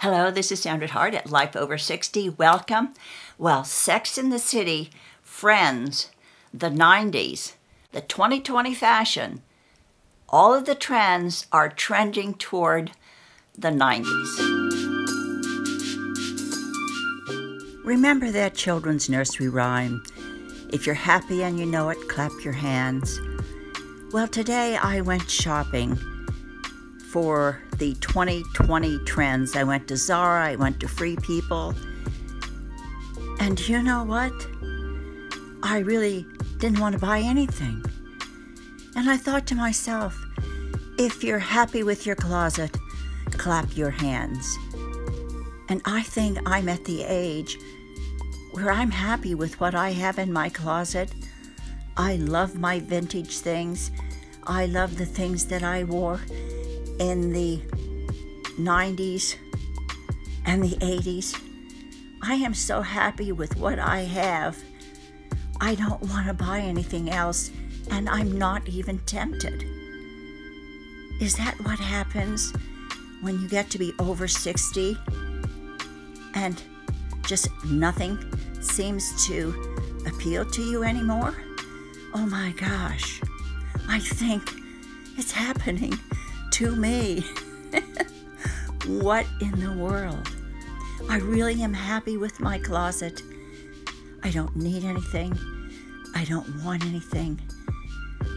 Hello, this is Sandra Hart at Life Over 60. Welcome. Well, Sex and the City, Friends, the 90s, the 2020 fashion, all of the trends are trending toward the 90s. Remember that children's nursery rhyme, if you're happy and you know it, clap your hands. Well, today I went shopping for the 2020 trends. I went to Zara, I went to Free People, and you know what? I really didn't want to buy anything. And I thought to myself, if you're happy with your closet, clap your hands. And I think I'm at the age where I'm happy with what I have in my closet. I love my vintage things. I love the things that I wore in the 90s and the 80s. I am so happy with what I have. I don't want to buy anything else, and I'm not even tempted. Is that what happens when you get to be over 60 and just nothing seems to appeal to you anymore? Oh my gosh, I think it's happening to me. What in the world? I really am happy with my closet. I don't need anything. I don't want anything.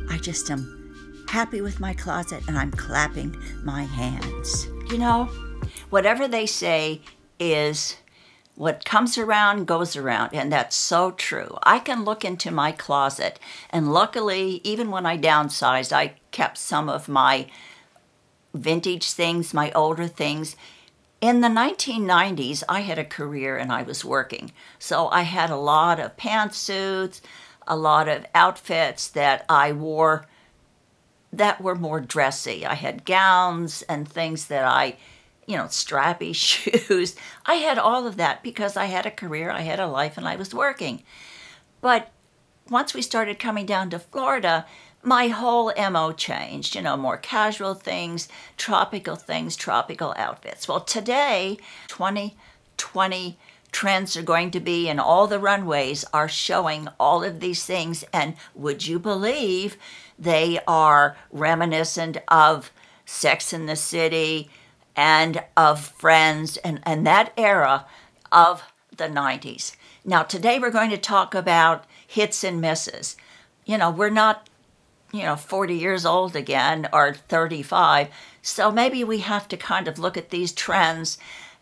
I just am happy with my closet and I'm clapping my hands. You know, whatever they say is what comes around goes around, and that's so true. I can look into my closet, and luckily, even when I downsized, I kept some of my vintage things, my older things. In the 1990s, I had a career and I was working. So I had a lot of pantsuits, a lot of outfits that I wore that were more dressy. I had gowns and things that I, you know, strappy shoes. I had all of that because I had a career, I had a life, and I was working. But once we started coming down to Florida, my whole MO changed, you know, more casual things, tropical outfits. Well, today, 2020 trends are going to be, and all the runways are showing all of these things, and would you believe they are reminiscent of Sex and the City and of Friends and that era of the 90s. Now, today we're going to talk about hits and misses. You know, we're not, you know, 40 years old again or 35. So maybe we have to kind of look at these trends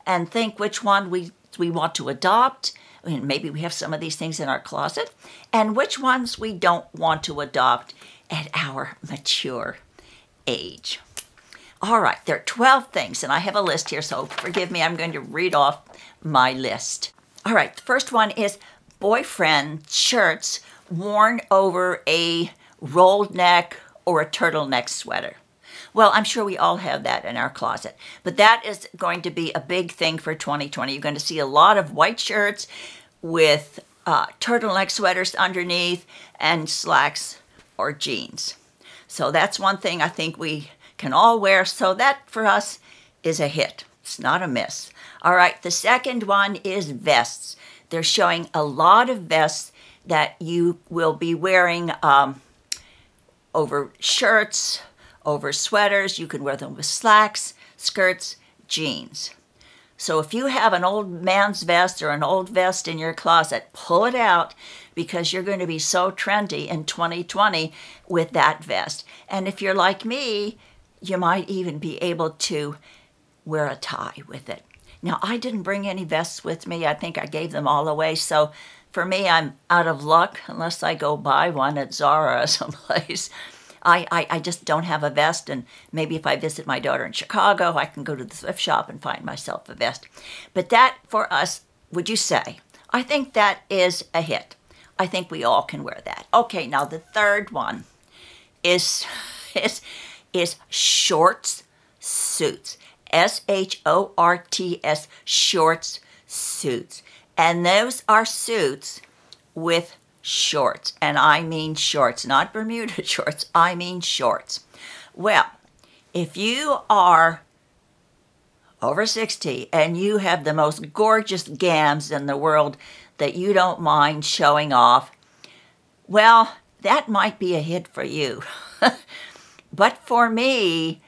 and think which one we want to adopt. I mean, maybe we have some of these things in our closet, and which ones we don't want to adopt at our mature age. All right, there are 12 things, and I have a list here, so forgive me, I'm going to read off my list. All right, the first one is boyfriend shirts worn over a rolled neck or a turtleneck sweater. Well, I'm sure we all have that in our closet, but that is going to be a big thing for 2020. You're going to see a lot of white shirts with turtleneck sweaters underneath and slacks or jeans. So that's one thing I think we can all wear. So that for us is a hit. It's not a miss. All right, the second one is vests. They're showing a lot of vests that you will be wearing over shirts, over sweaters. You can wear them with slacks, skirts, jeans. So if you have an old man's vest or an old vest in your closet, pull it out, because you're going to be so trendy in 2020 with that vest. And if you're like me, you might even be able to wear a tie with it. Now, I didn't bring any vests with me. I think I gave them all away. So for me, I'm out of luck unless I go buy one at Zara or someplace. I just don't have a vest, and maybe if I visit my daughter in Chicago, I can go to the thrift shop and find myself a vest. But that for us, would you say? I think that is a hit. I think we all can wear that. Okay, now the third one is shorts suits. S-H-O-R-T-S, shorts suits. And those are suits with shorts, and I mean shorts, not Bermuda shorts, I mean shorts. Well, if you are over 60, and you have the most gorgeous gams in the world that you don't mind showing off, well, that might be a hit for you. But for me,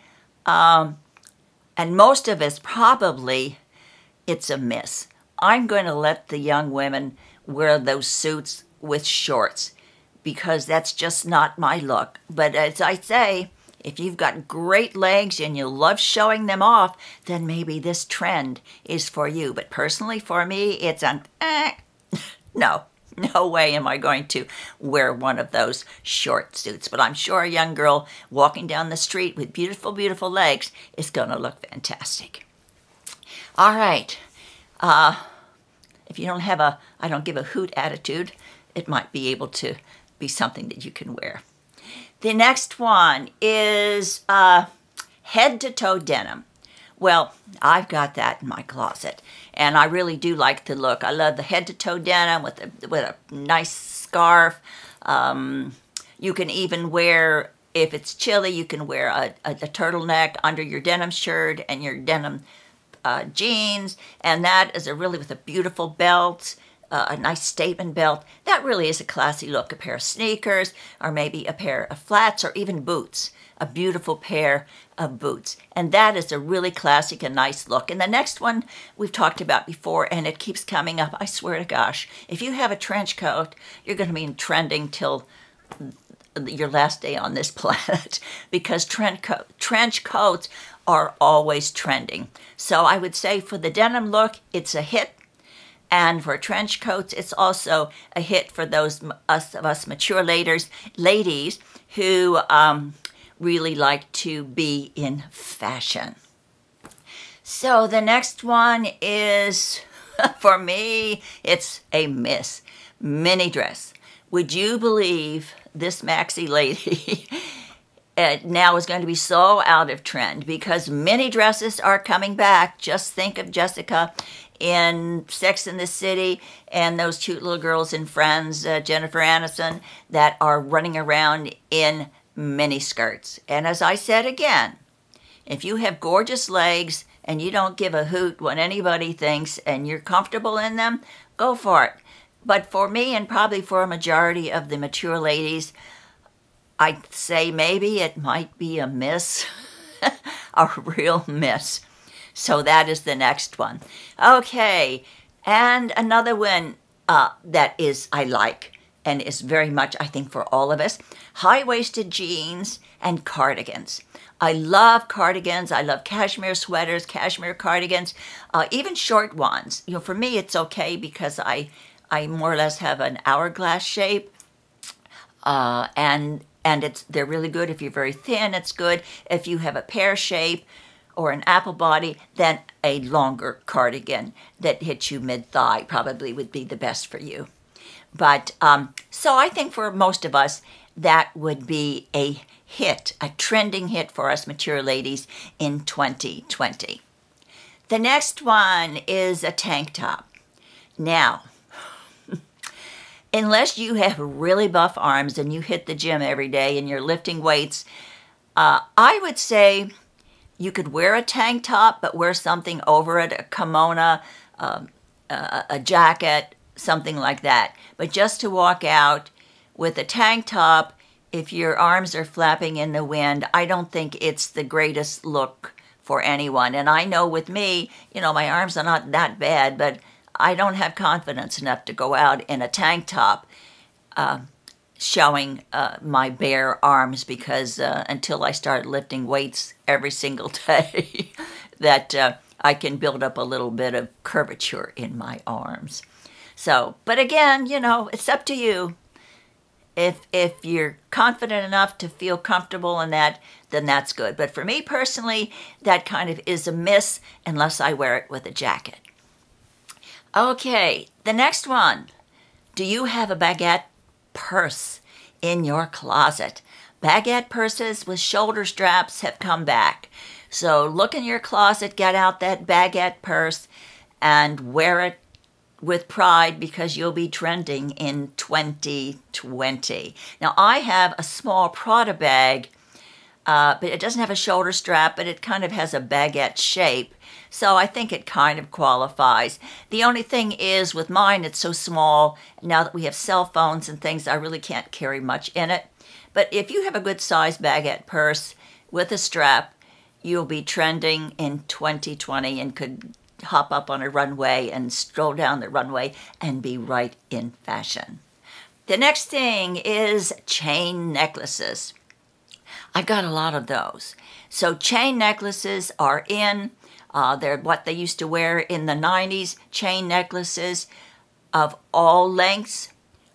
and most of us probably, it's a miss. I'm going to let the young women wear those suits with shorts because that's just not my look. But as I say, if you've got great legs and you love showing them off, then maybe this trend is for you. But personally, for me, it's an no way am I going to wear one of those short suits. But I'm sure a young girl walking down the street with beautiful, beautiful legs is going to look fantastic. All right. If you don't have a "I don't give a hoot" attitude, it might be able to be something that you can wear. The next one is head-to-toe denim. Well, I've got that in my closet, and I really do like the look. I love the head-to-toe denim with a nice scarf. You can even wear, if it's chilly, you can wear a turtleneck under your denim shirt and your denim jeans, and that is with a beautiful belt. A nice statement belt. That really is a classy look. A pair of sneakers, or maybe a pair of flats, or even boots. A beautiful pair of boots. And that is a really classic and nice look. And the next one we've talked about before, and it keeps coming up. I swear to gosh, if you have a trench coat, you're going to be trending till your last day on this planet because trench coats are always trending. So I would say for the denim look, it's a hit. And for trench coats, it's also a hit for those of us mature ladies who really like to be in fashion. So the next one is, for me, it's a miss. Mini dress. Would you believe this maxi lady now is going to be so out of trend because mini dresses are coming back. Just think of Jessica in Sex and the City and those cute little girls in Friends, Jennifer Aniston, that are running around in mini skirts. And as I said again, if you have gorgeous legs and you don't give a hoot what anybody thinks and you're comfortable in them, go for it. But for me, and probably for a majority of the mature ladies, I'd say maybe it might be a miss, a real miss. So that is the next one. Okay, and another one that is I like and is very much, I think, for all of us, high-waisted jeans and cardigans. I love cardigans. I love cashmere sweaters, cashmere cardigans, even short ones. You know, for me, it's okay because I more or less have an hourglass shape, and they're really good. If you're very thin, it's good. If you have a pear shape or an apple body, then a longer cardigan that hits you mid-thigh probably would be the best for you. But, so I think for most of us, that would be a hit, a trending hit for us mature ladies in 2020. The next one is a tank top. Now, unless you have really buff arms and you hit the gym every day and you're lifting weights, I would say you could wear a tank top, but wear something over it, a kimono, a jacket, something like that. But just to walk out with a tank top, if your arms are flapping in the wind, I don't think it's the greatest look for anyone. And I know with me, you know, my arms are not that bad, but I don't have confidence enough to go out in a tank top showing my bare arms because until I start lifting weights every single day that I can build up a little bit of curvature in my arms. So, but again, you know, it's up to you. If you're confident enough to feel comfortable in that, then that's good. But for me personally, that kind of is a miss unless I wear it with a jacket. Okay, the next one. Do you have a baguette purse in your closet? Baguette purses with shoulder straps have come back. So look in your closet, get out that baguette purse and wear it with pride because you'll be trending in 2020. Now I have a small Prada bag But it doesn't have a shoulder strap, but it kind of has a baguette shape. So I think it kind of qualifies. The only thing is with mine, it's so small. Now that we have cell phones and things, I really can't carry much in it. But if you have a good size baguette purse with a strap, you'll be trending in 2020 and could hop up on a runway and stroll down the runway and be right in fashion. The next thing is chain necklaces. I've got a lot of those. So chain necklaces are in. They're what they used to wear in the 90s. Chain necklaces of all lengths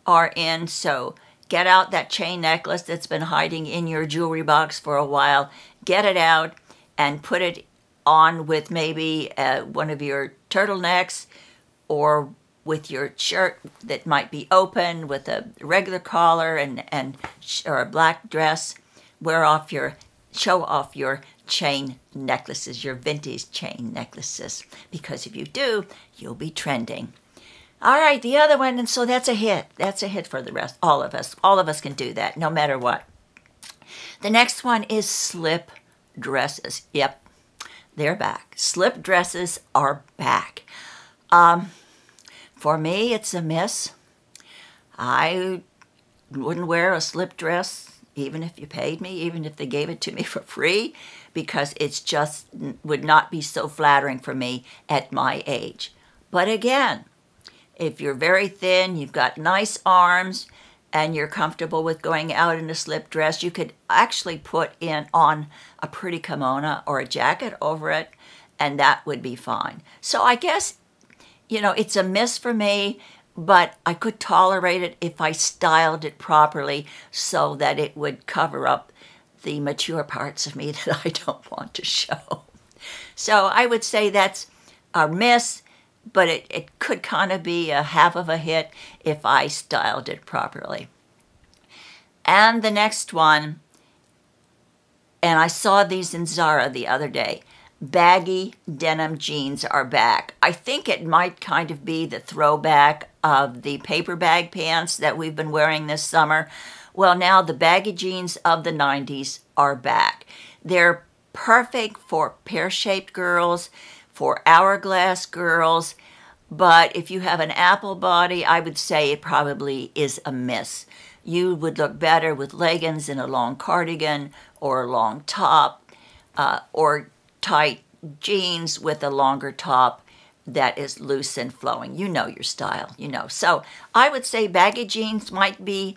are in. So get out that chain necklace that's been hiding in your jewelry box for a while. Get it out and put it on with maybe one of your turtlenecks or with your shirt that might be open with a regular collar or a black dress. Show off your chain necklaces, your vintage chain necklaces, because if you do, you'll be trending. All right, the other one, and so that's a hit. That's a hit for the rest, all of us. All of us can do that, no matter what. The next one is slip dresses. Yep, they're back. Slip dresses are back. For me, it's a miss. I wouldn't wear a slip dress even if you paid me, even if they gave it to me for free, because it's just would not be so flattering for me at my age. But again, if you're very thin, you've got nice arms, and you're comfortable with going out in a slip dress, you could actually put on a pretty kimono or a jacket over it, and that would be fine. So I guess, you know, it's a miss for me, but I could tolerate it if I styled it properly so that it would cover up the mature parts of me that I don't want to show. So I would say that's a miss, but it could kind of be a half of a hit if I styled it properly. And the next one, and I saw these in Zara the other day, baggy denim jeans are back. I think it might kind of be the throwback of the paper bag pants that we've been wearing this summer. Well, now the baggy jeans of the 90s are back. They're perfect for pear-shaped girls, for hourglass girls, but if you have an apple body, I would say it probably is a miss. You would look better with leggings and a long cardigan or a long top or tight jeans with a longer top that is loose and flowing. You know your style, you know. So I would say baggy jeans might be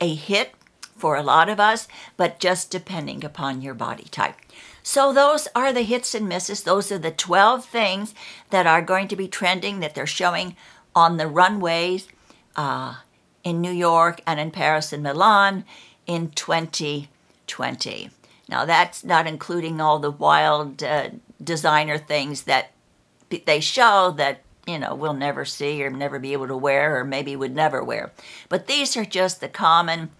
a hit for a lot of us, but just depending upon your body type. So those are the hits and misses. Those are the 12 things that are going to be trending, that they're showing on the runways in New York and in Paris and Milan in 2020. Now, that's not including all the wild designer things that they show that, you know, we'll never see or never be able to wear or maybe would never wear. But these are just the common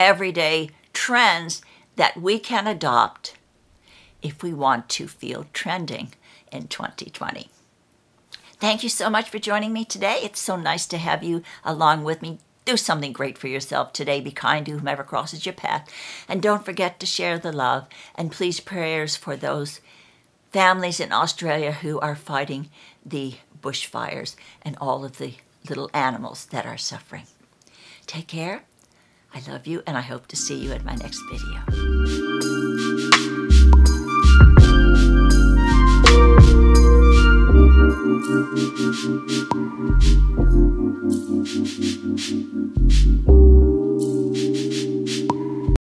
everyday trends that we can adopt if we want to feel trending in 2020. Thank you so much for joining me today. It's so nice to have you along with me. Do something great for yourself today. Be kind to whomever crosses your path. And don't forget to share the love. And please, prayers for those families in Australia who are fighting the bushfires and all of the little animals that are suffering. Take care. I love you, and I hope to see you in my next video.